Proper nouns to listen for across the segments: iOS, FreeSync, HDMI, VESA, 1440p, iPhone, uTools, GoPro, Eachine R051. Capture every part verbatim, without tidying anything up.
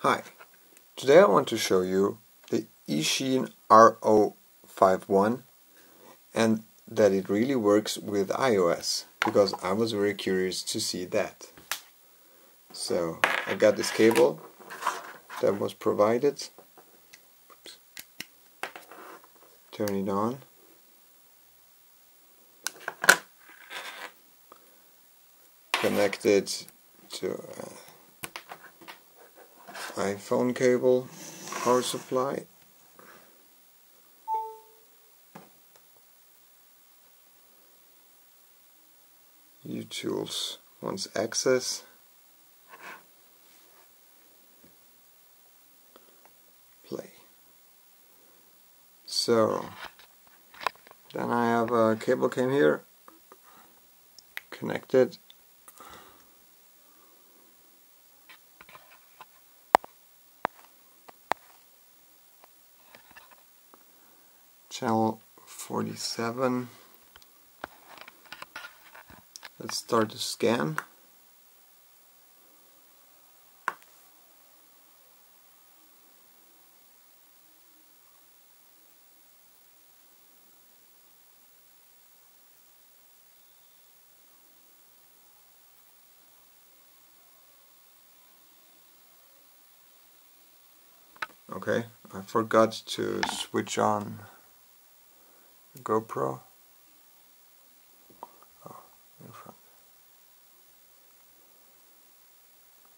Hi, today I want to show you the Eachine R zero five one and that it really works with iOS, because I was very curious to see that. So I got this cable that was provided. Oops. Turn it on. Connect it to uh, iPhone cable, power supply, uTools wants access, play. So then I have a cable came here, connected. Channel forty-seven. Let's start the scan. Okay, I forgot to switch on GoPro. Oh, in front.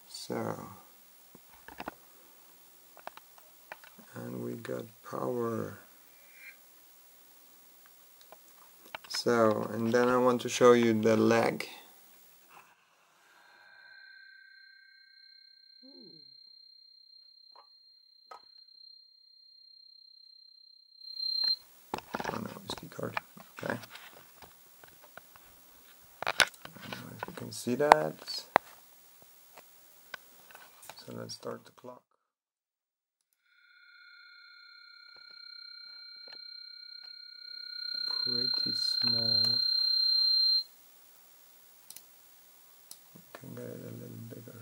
So, and we got power. So, and then I want to show you the lag. Okay. I don't know if you can see that. So let's start the clock. Pretty small. You can get it a little bigger.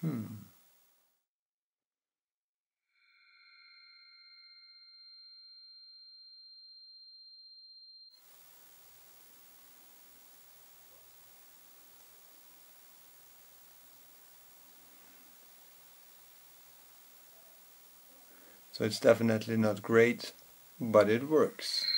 Hmm. So it's definitely not great, but it works.